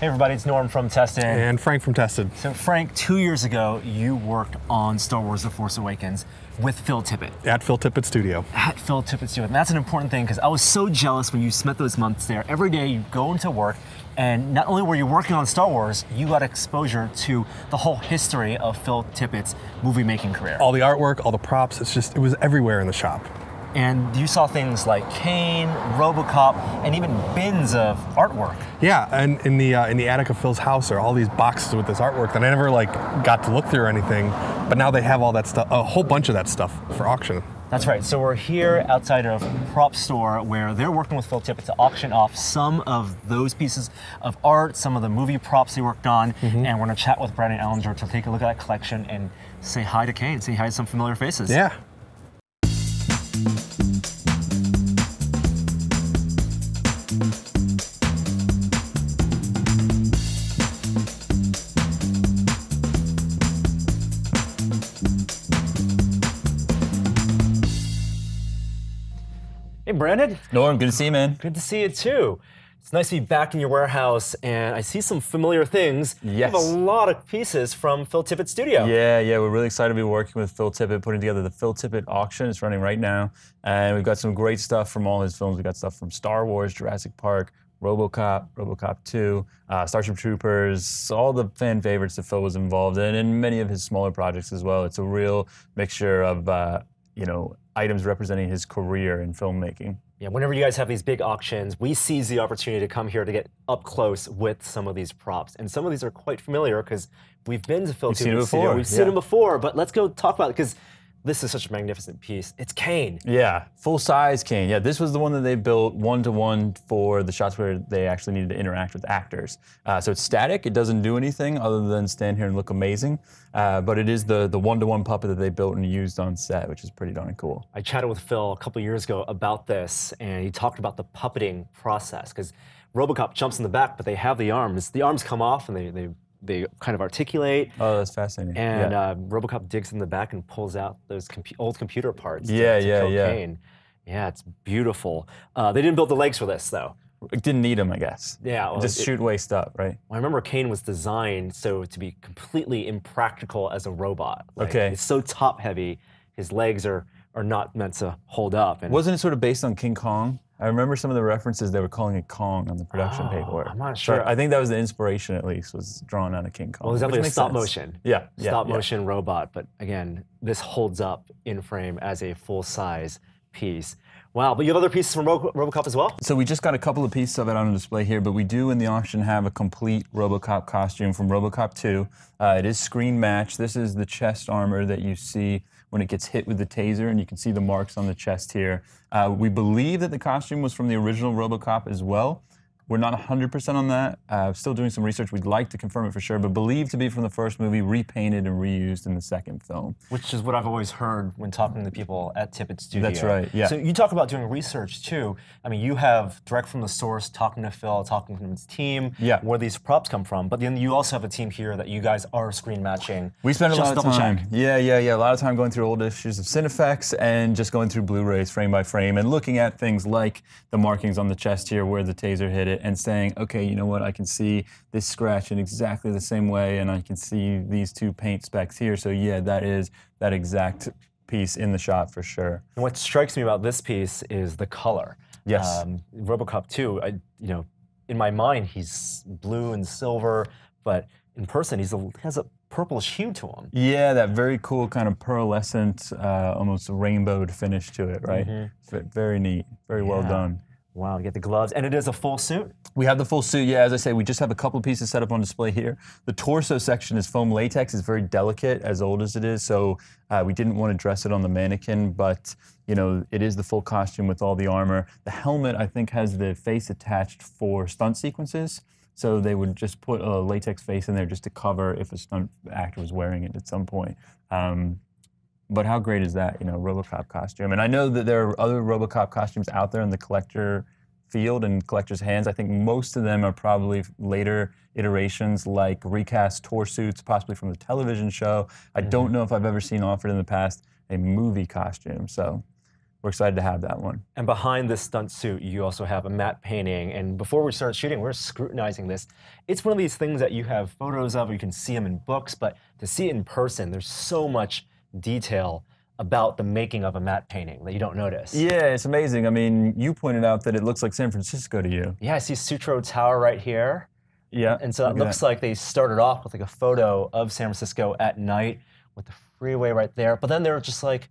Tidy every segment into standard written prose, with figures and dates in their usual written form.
Hey everybody, it's Norm from Tested. And Frank from Tested. So Frank, 2 years ago, you worked on Star Wars The Force Awakens with Phil Tippett. At Phil Tippett Studio. At Phil Tippett Studio. And that's an important thing because I was so jealous when you spent those months there. Every day you go into work and not only were you working on Star Wars, you got exposure to the whole history of Phil Tippett's movie making career. All the artwork, all the props, it's just, it was everywhere in the shop. And you saw things like Kane, RoboCop, and even bins of artwork. Yeah, and in the attic of Phil's house are all these boxes with this artwork that I never got to look through or anything, but now they have all that stuff, a whole bunch of that stuff for auction. That's right, so we're here outside of Prop Store where they're working with Phil Tippett to auction off some of those pieces of art, some of the movie props he worked on, and we're gonna chat with Brandon Ellinger to take a look at that collection and say hi to Kane, say hi to some familiar faces. Yeah. Hey, Brandon. Norm, good to see you, man. Good to see you, too. It's nice to be back in your warehouse, and I see some familiar things. Yes. You have a lot of pieces from Phil Tippett Studio. Yeah, yeah, we're really excited to be working with Phil Tippett, putting together the Phil Tippett auction. It's running right now, and we've got some great stuff from all his films. We've got stuff from Star Wars, Jurassic Park, RoboCop, RoboCop 2, Starship Troopers, all the fan favorites that Phil was involved in, and many of his smaller projects as well. It's a real mixture of, you know, items representing his career in filmmaking. Yeah, whenever you guys have these big auctions, we seize the opportunity to come here to get up close with some of these props. And some of these are quite familiar because we've been to Phil Tippett's studio. We've seen them before, but let's go talk about it because this is such a magnificent piece. It's Kane. Yeah, full-size Kane. Yeah, this was the one that they built one-to-one for the shots where they actually needed to interact with actors. So it's static. It doesn't do anything other than stand here and look amazing. But it is the one-to-one puppet that they built and used on set, which is pretty darn cool. I chatted with Phil a couple years ago about this, and he talked about the puppeting process, because RoboCop jumps in the back, but they have the arms. The arms come off, and they kind of articulate. Oh, that's fascinating. And RoboCop digs in the back and pulls out those old computer parts. Yeah, cocaine. Yeah, it's beautiful. They didn't build the legs for this, though. It didn't need them, I guess. Yeah. Well, just shoot waist up, right? Well, I remember Kane was designed so to be completely impractical as a robot. Like, okay. It's so top-heavy, his legs are not meant to hold up. And wasn't it sort of based on King Kong? I remember some of the references they were calling it Kong on the production paperwork. I'm not sure. So I think that was the inspiration, at least, was drawn out of King Kong. Well, it's definitely a stop motion. Yeah, yeah, stop motion robot. But again, this holds up in frame as a full size piece. Wow, but you have other pieces from RoboCop as well? So we just got a couple of pieces of it on display here, but we do in the auction have a complete RoboCop costume from RoboCop 2. It is screen matched. This is the chest armor that you see when it gets hit with the taser, and you can see the marks on the chest here. We believe that the costume was from the original RoboCop as well. We're not 100% on that. Still doing some research. We'd like to confirm it for sure, but believed to be from the first movie, repainted and reused in the second film. Which is what I've always heard when talking to people at Tippett Studio. That's right, yeah. So you talk about doing research too. I mean, you have direct from the source, talking to Phil, talking to his team, where these props come from. But then you also have a team here that you guys are screen matching. We spend a lot of time. A lot of time going through old issues of Cinefex and just going through Blu-rays frame by frame and looking at things like the markings on the chest here where the taser hit it, and saying, okay, you know what, I can see this scratch in exactly the same way, and I can see these two paint specks here, so yeah, that is that exact piece in the shot for sure. And what strikes me about this piece is the color. Yes. RoboCop 2, you know, in my mind, he's blue and silver, but in person, he has a purplish hue to him. Yeah, that very cool kind of pearlescent, almost rainbowed finish to it, right? Very neat, very well done. Wow, you get the gloves, and it is a full suit? We have the full suit, yeah, as I say, we just have a couple pieces set up on display here. The torso section is foam latex, it's very delicate, as old as it is, so we didn't want to dress it on the mannequin, but you know, it is the full costume with all the armor. The helmet, I think, has the face attached for stunt sequences, so they would just put a latex face in there just to cover if a stunt actor was wearing it at some point. But how great is that, you know, RoboCop costume? And I know that there are other RoboCop costumes out there in the collector field and collector's hands. I think most of them are probably later iterations, like recast tour suits, possibly from the television show. I don't know if I've ever seen offered in the past a movie costume, so we're excited to have that one. And behind this stunt suit, you also have a matte painting. And before we start shooting, we're scrutinizing this. It's one of these things that you have photos of, you can see them in books, but to see it in person, there's so much detail about the making of a matte painting that you don't notice. Yeah, it's amazing. I mean, you pointed out that it looks like San Francisco to you. Yeah, I see Sutro Tower right here. Yeah. And so that looks like they started off with like a photo of San Francisco at night with the freeway right there. But then they're just like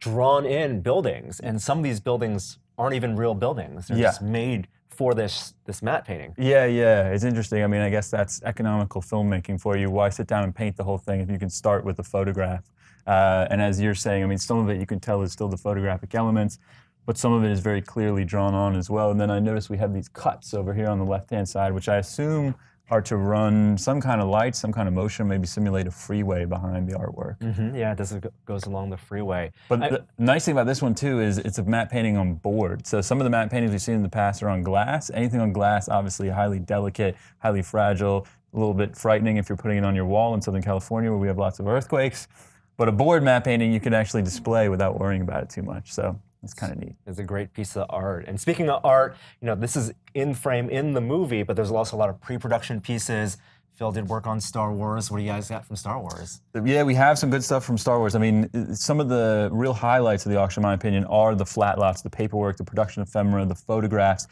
drawn in buildings. And some of these buildings aren't even real buildings. They're just made for this matte painting. Yeah, yeah, it's interesting. I mean, I guess that's economical filmmaking for you. Why sit down and paint the whole thing if you can start with a photograph? And as you're saying, I mean, some of it you can tell is still the photographic elements, but some of it is very clearly drawn on as well. And then I notice we have these cuts over here on the left-hand side, which I assume are to run some kind of light, some kind of motion, maybe simulate a freeway behind the artwork. Mm-hmm. Yeah, this goes along the freeway. But the nice thing about this one, too, is it's a matte painting on board. So some of the matte paintings we've seen in the past are on glass. Anything on glass, obviously, highly delicate, highly fragile, a little bit frightening if you're putting it on your wall in Southern California, where we have lots of earthquakes. But a board matte painting you can actually display without worrying about it too much. So it's kind of neat. It's a great piece of art. And speaking of art, you know, this is in frame in the movie, but there's also a lot of pre-production pieces. Phil did work on Star Wars. What do you guys got from Star Wars? Yeah, we have some good stuff from Star Wars. I mean, some of the real highlights of the auction, in my opinion, are the flat lots, the paperwork, the production ephemera, the photographs.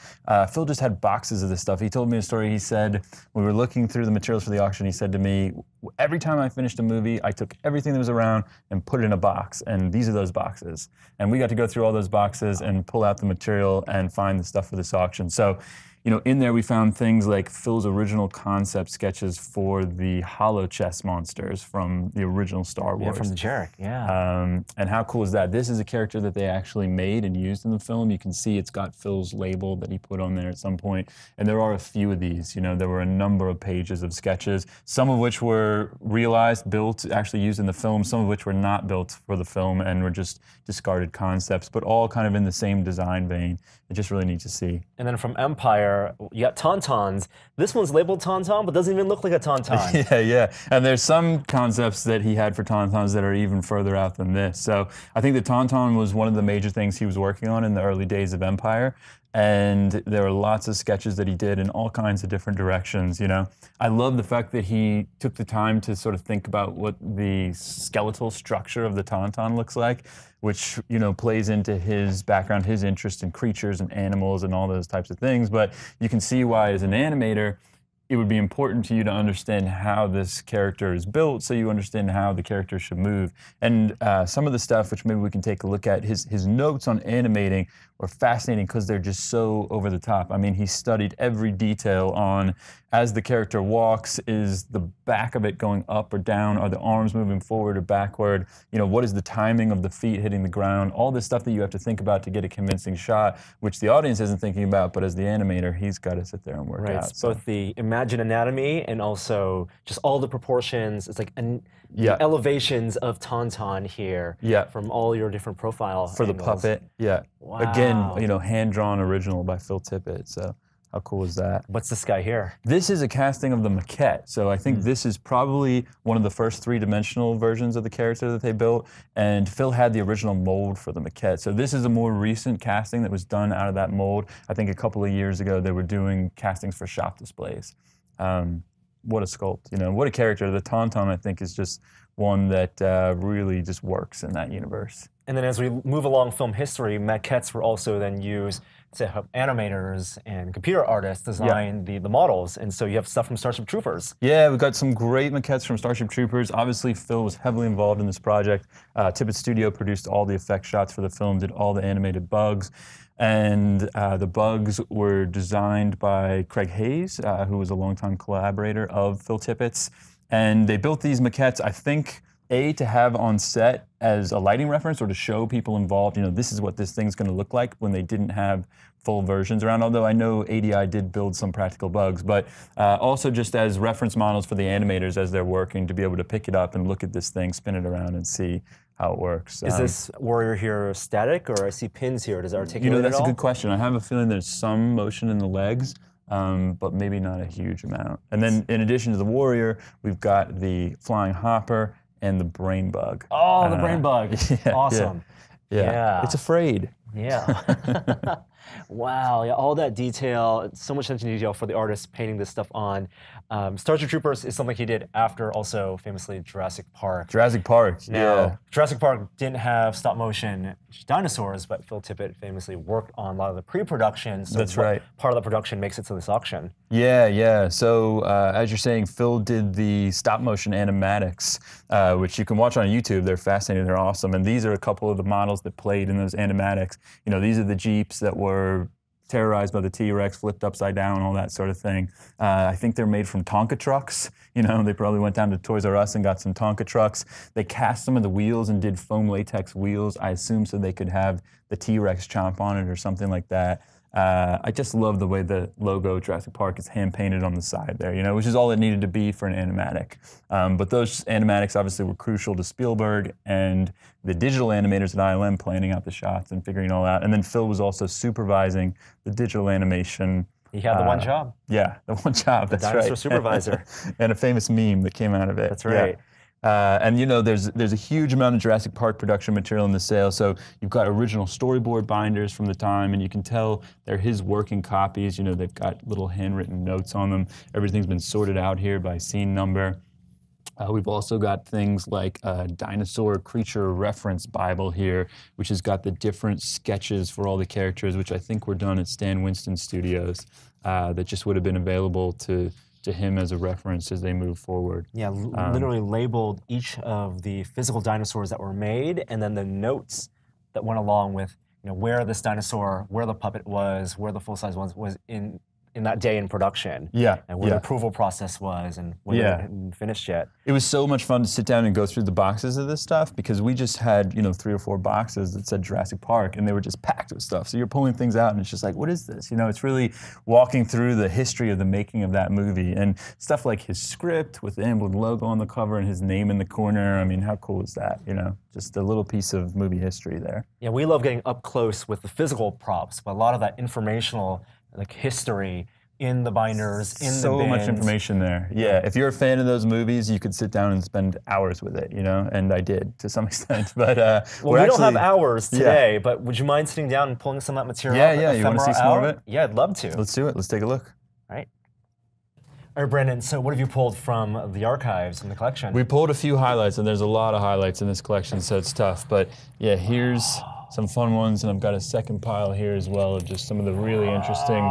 Phil just had boxes of this stuff. He told me a story. He said, when we were looking through the materials for the auction, he said to me, every time I finished a movie, I took everything that was around and put it in a box, and these are those boxes. And we got to go through all those boxes and pull out the material and find the stuff for this auction. So, you know, in there we found things like Phil's original concept sketches for the hollow chest monsters from the original Star Wars. Yeah, from the Jerk, yeah. And how cool is that? This is a character that they actually made and used in the film. You can see it's got Phil's label that he put on there at some point. And there are a few of these. You know, there were a number of pages of sketches, some of which were realized, built, actually used in the film, some of which were not built for the film and were just discarded concepts, but all kind of in the same design vein. It's just really neat to see. And then from Empire, you got Tauntauns. This one's labeled Tauntaun, but doesn't even look like a Tauntaun. Yeah, yeah. And there's some concepts that he had for Tauntauns that are even further out than this. So I think the Tauntaun was one of the major things he was working on in the early days of Empire. And there were lots of sketches that he did in all kinds of different directions, you know. I love the fact that he took the time to sort of think about what the skeletal structure of the Tauntaun looks like, which, you know, plays into his background, his interest in creatures and animals and all those types of things. But you can see why, as an animator, it would be important to you to understand how this character is built so you understand how the character should move. And some of the stuff, which maybe we can take a look at, his notes on animating were fascinating because they're just so over the top. I mean, he studied every detail on, as the character walks, is the back of it going up or down? Are the arms moving forward or backward? You know, what is the timing of the feet hitting the ground? All this stuff that you have to think about to get a convincing shot, which the audience isn't thinking about, but as the animator, he's got to sit there and work out. Right, so both the imagine anatomy and also just all the proportions. It's like the elevations of Tauntaun here from all your different profile for angles. The puppet, Wow. Again, you know, hand-drawn original by Phil Tippett, so how cool is that? What's this guy here? This is a casting of the maquette, so I think this is probably one of the first three-dimensional versions of the character that they built, and Phil had the original mold for the maquette, so this is a more recent casting that was done out of that mold. I think a couple of years ago they were doing castings for shop displays. What a sculpt, you know, what a character. The Tauntaun, I think, is just one that really just works in that universe. And then as we move along film history, maquettes were also then used to help animators and computer artists design the models. And so you have stuff from Starship Troopers. Yeah, we've got some great maquettes from Starship Troopers. Obviously, Phil was heavily involved in this project. Tippett Studio produced all the effect shots for the film, did all the animated bugs. And the bugs were designed by Craig Hayes, who was a longtime collaborator of Phil Tippett's. And they built these maquettes, I think, A, to have on set as a lighting reference or to show people involved, you know, this is what this thing's going to look like when they didn't have full versions around, although I know ADI did build some practical bugs, but also just as reference models for the animators as they're working to be able to pick it up and look at this thing, spin it around and see how it works. Is this warrior here static, or I see pins here, does it articulate at all? You know, that's a good question. I have a feeling there's some motion in the legs. But maybe not a huge amount. And then in addition to the warrior, we've got the flying hopper and the brain bug. Oh, the brain bug. Awesome. Yeah. Yeah. It's afraid. Yeah. Wow. Yeah, all that detail, so much attention to detail for the artist painting this stuff on. Starship Troopers is something he did after also famously Jurassic Park. Jurassic Park, yeah. Jurassic Park didn't have stop motion dinosaurs, but Phil Tippett famously worked on a lot of the pre-production. So that's right. Part of the production makes it to this auction. Yeah, yeah. So as you're saying, Phil did the stop motion animatics, which you can watch on YouTube. They're fascinating. They're awesome. And these are a couple of the models that played in those animatics. You know, these are the Jeeps that were terrorized by the T-Rex, flipped upside down, all that sort of thing. I think they're made from Tonka trucks. You know, they probably went down to Toys R Us and got some Tonka trucks. They cast some of the wheels and did foam latex wheels, I assume, so they could have the T-Rex chomp on it or something like that. I just love the way the logo Jurassic Park is hand-painted on the side there, you know, which is all it needed to be for an animatic. But those animatics obviously were crucial to Spielberg and the digital animators at ILM planning out the shots and figuring it all out. And then Phil was also supervising the digital animation. He had the one job. Yeah, the one job, that's right. The dinosaur supervisor. And a famous meme that came out of it. That's right. Yeah. And you know, there's a huge amount of Jurassic Park production material in the sale, so you've got original storyboard binders from the time, and you can tell they're his working copies. You know, they've got little handwritten notes on them. Everything's been sorted out here by scene number. We've also got things like a dinosaur creature reference Bible here, which has got the different sketches for all the characters, which I think were done at Stan Winston Studios, that just would have been available to him as a reference as they move forward. Yeah, literally labeled each of the physical dinosaurs that were made, and then the notes that went along with, you know, where this dinosaur, where the puppet was, where the full-size ones was in that day in production. Yeah. And where the approval process was, and when it hadn't finished yet. It was so much fun to sit down and go through the boxes of this stuff, because we just had, you know, 3 or 4 boxes that said Jurassic Park, and they were just packed with stuff. So you're pulling things out and it's just like, what is this? You know, it's really walking through the history of the making of that movie, and stuff like his script with the Amblin logo on the cover and his name in the corner. I mean, how cool is that? You know, just a little piece of movie history there. Yeah, we love getting up close with the physical props, but a lot of that informational, like history in the binders, in the bins. So much information there. Yeah, if you're a fan of those movies, you could sit down and spend hours with it, you know, and I did to some extent. But well, we don't have hours today, but would you mind sitting down and pulling some of that material out? Yeah, you want to see some more of it? Yeah, I'd love to. Let's do it. Let's take a look. All right. All right, Brandon, so what have you pulled from the archives, from the collection? We pulled a few highlights, and there's a lot of highlights in this collection, so it's tough. But yeah, here's some fun ones, and I've got a second pile here as well of just some of the really interesting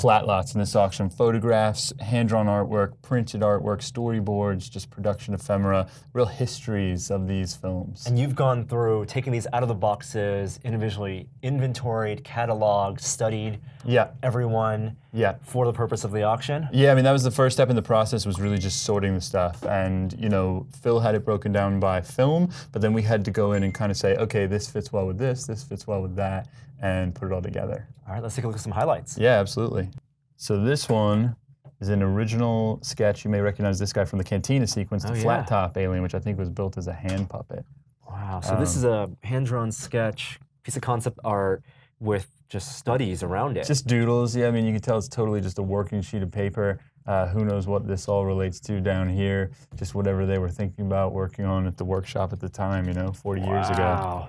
flat lots in this auction. Photographs, hand-drawn artwork, printed artwork, storyboards, just production ephemera, real histories of these films. And you've gone through, taking these out of the boxes, individually inventoried, cataloged, studied everyone for the purpose of the auction? Yeah, I mean, that was the first step in the process, was really just sorting the stuff. And, you know, Phil had it broken down by film, but then we had to go in and kind of say, okay, this fits well with this, this fits well with that, and put it all together. All right, let's take a look at some highlights. Yeah, absolutely. So this one is an original sketch. You may recognize this guy from the Cantina sequence, the flat top alien, which I think was built as a hand puppet. Wow, so this is a hand-drawn sketch, piece of concept art with just studies around it. Just doodles, yeah, I mean, you can tell it's totally just a working sheet of paper. Who knows what this all relates to down here, just whatever they were thinking about working on at the workshop at the time, you know, 40 years ago.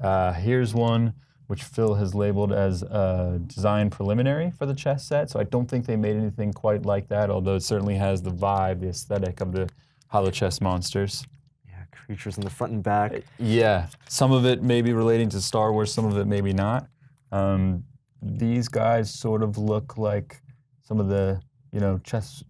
Wow. Here's one which Phil has labeled as a design preliminary for the chess set, so I don't think they made anything quite like that, although it certainly has the vibe, the aesthetic of the holochess monsters. Yeah, creatures in the front and back. Yeah, some of it may be relating to Star Wars, some of it maybe not. These guys sort of look like some of the, you know, chess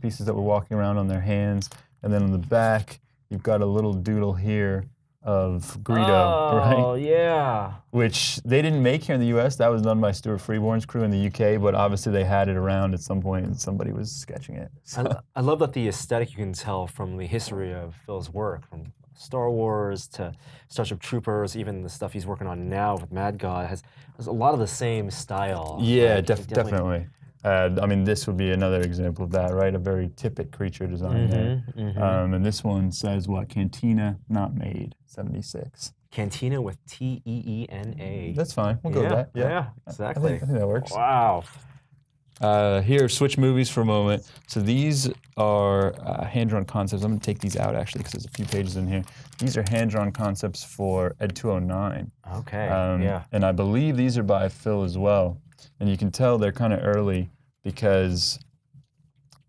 pieces that were walking around on their hands, and then on the back, you've got a little doodle here of Greedo, right? Oh, yeah. Which they didn't make here in the U.S. That was done by Stuart Freeborn's crew in the U.K., but obviously they had it around at some point and somebody was sketching it. So. I love that the aesthetic you can tell from the history of Phil's work, from Star Wars to Starship Troopers, even the stuff he's working on now with Mad God, has a lot of the same style. Yeah, like, definitely. I mean, this would be another example of that, right? A very Tippett creature design there. And this one says, what, Cantina Not Made, 76. Cantina with T-E-E-N-A. That's fine. We'll go with that. Yeah, exactly. I think that works. Wow. Here, switch movies for a moment. So these are hand-drawn concepts. I'm going to take these out, actually, because there's a few pages in here. These are hand-drawn concepts for ED-209. Okay, yeah. And I believe these are by Phil as well. And you can tell they're kind of early because,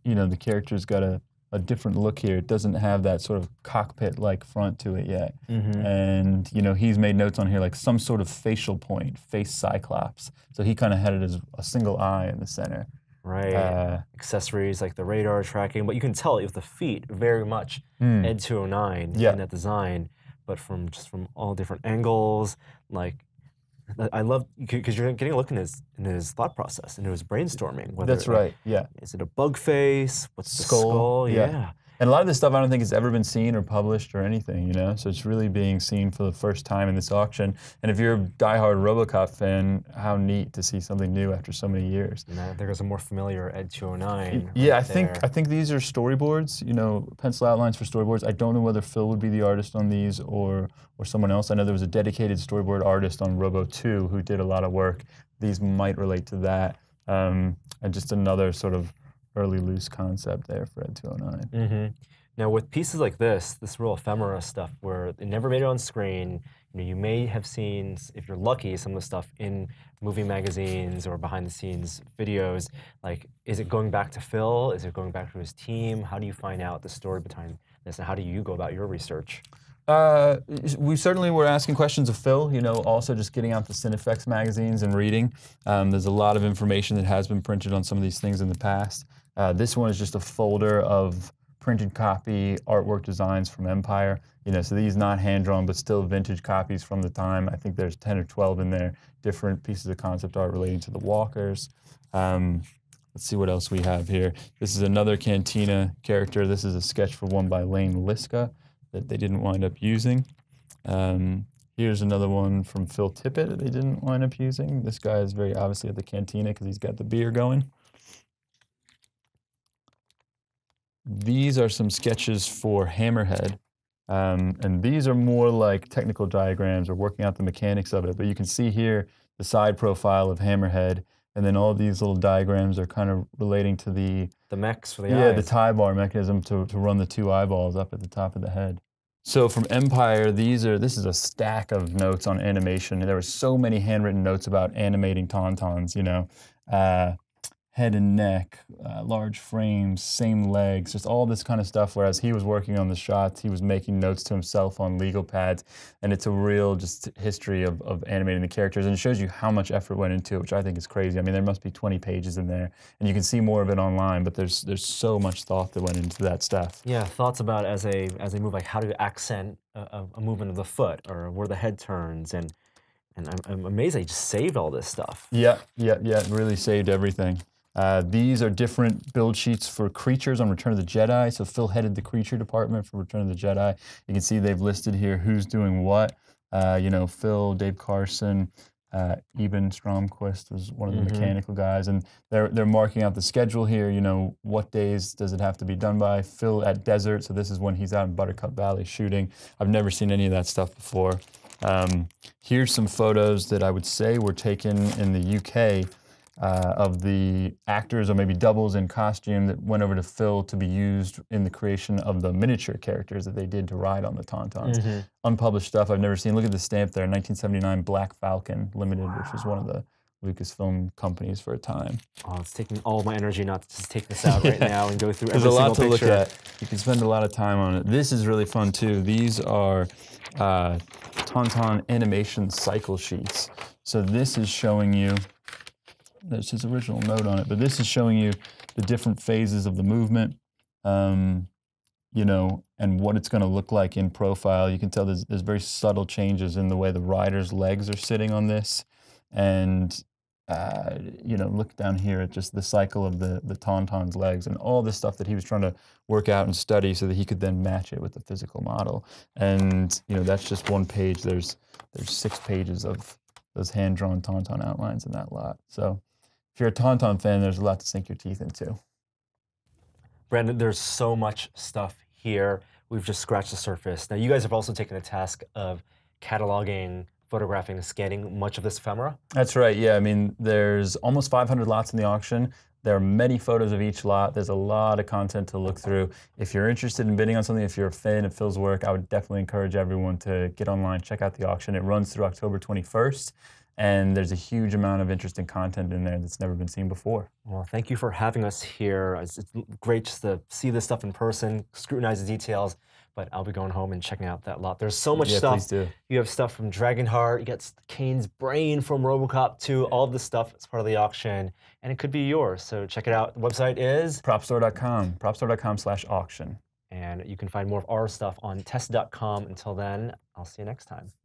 you know, the character's got a different look here. It doesn't have that sort of cockpit-like front to it yet. Mm-hmm. And, you know, he's made notes on here like some sort of facial point, face cyclops. So he kind of had it as a single eye in the center. Right. Accessories like the radar tracking, but you can tell it with the feet very much ED-209 in that design, but from just from all different angles. Like, I love, because you're getting a look in his thought process, and it was brainstorming. Whether, that's right, yeah. Is it a bug face? What's the skull? Yeah. And a lot of this stuff I don't think has ever been seen or published or anything, you know? So it's really being seen for the first time in this auction. And if you're a diehard RoboCop fan, how neat to see something new after so many years. And there goes a more familiar ED-209. Yeah, I think these are storyboards, you know, pencil outlines for storyboards. I don't know whether Phil would be the artist on these or someone else. I know there was a dedicated storyboard artist on Robo 2 who did a lot of work. These might relate to that. And just another sort of early loose concept there for ED-209. Mm-hmm. Now with pieces like this, this real ephemera stuff where it never made it on screen, you know, you may have seen, if you're lucky, some of the stuff in movie magazines or behind the scenes videos. Like, is it going back to Phil? Is it going back to his team? How do you find out the story behind this, and how do you go about your research? We certainly were asking questions of Phil, you know, also just getting out the Cinefex magazines and reading. There's a lot of information that has been printed on some of these things in the past. This one is just a folder of printed copy artwork designs from Empire. You know, so these not hand-drawn, but still vintage copies from the time. I think there's 10 or 12 in there, different pieces of concept art relating to the walkers. Let's see what else we have here. This is another Cantina character. This is a sketch for one by Lane Liska that they didn't wind up using. Here's another one from Phil Tippett that they didn't wind up using. This guy is very obviously at the Cantina because he's got the beer going. These are some sketches for Hammerhead, and these are more like technical diagrams or working out the mechanics of it, but you can see here the side profile of Hammerhead, and then all these little diagrams are kind of relating to the mechs for the eyes. Yeah, the tie bar mechanism to run the two eyeballs up at the top of the head. So from Empire, this is a stack of notes on animation, and there were so many handwritten notes about animating Tauntauns, you know. Head and neck, large frames, same legs, just all this kind of stuff. Whereas he was working on the shots, he was making notes to himself on legal pads. And it's a real just history of animating the characters. And it shows you how much effort went into it, which I think is crazy. I mean, there must be 20 pages in there. And you can see more of it online, but there's so much thought that went into that stuff. Yeah, thoughts about as they move, like how to accent a movement of the foot or where the head turns. And I'm amazed they just saved all this stuff. Yeah, it really saved everything. These are different build sheets for creatures on Return of the Jedi. So Phil headed the creature department for Return of the Jedi. You can see they've listed here who's doing what. You know, Phil, Dave Carson, Eben Stromquist was one of the mechanical guys, and they're marking out the schedule here. You know, what days does it have to be done by? Phil at Desert, so this is when he's out in Buttercup Valley shooting. I've never seen any of that stuff before. Here's some photos that I would say were taken in the UK. Of the actors or maybe doubles in costume that went over to Phil to be used in the creation of the miniature characters that they did to ride on the Tauntauns. Unpublished stuff I've never seen. Look at the stamp there, 1979 Black Falcon Limited, which was one of the Lucasfilm companies for a time. Oh, it's taking all my energy not to just take this out right now and go through every single picture. There's a lot to look at. You can spend a lot of time on it. This is really fun too. These are Tauntaun animation cycle sheets. So this is showing you, there's his original note on it, but this is showing you the different phases of the movement, you know, and what it's going to look like in profile. You can tell there's very subtle changes in the way the rider's legs are sitting on this. And, you know, look down here at just the cycle of the Tauntaun's legs and all this stuff that he was trying to work out and study so that he could then match it with the physical model. And, you know, that's just one page. There's 6 pages of those hand-drawn Tauntaun outlines in that lot. So, if you're a Tauntaun fan, there's a lot to sink your teeth into. Brandon, there's so much stuff here. We've just scratched the surface. Now, you guys have also taken the task of cataloging, photographing, scanning much of this ephemera? That's right, yeah. I mean, there's almost 500 lots in the auction. There are many photos of each lot. There's a lot of content to look through. If you're interested in bidding on something, if you're a fan of Phil's work, I would definitely encourage everyone to get online, check out the auction. It runs through October 21st, and there's a huge amount of interesting content in there that's never been seen before. Well, thank you for having us here. It's great just to see this stuff in person, scrutinize the details, but I'll be going home and checking out that lot. There's so much stuff. Please do. You have stuff from Dragonheart, you got Kane's brain from RoboCop 2, all this stuff is part of the auction. And it could be yours, so check it out. The website is? Propstore.com, propstore.com/auction. And you can find more of our stuff on test.com. Until then, I'll see you next time.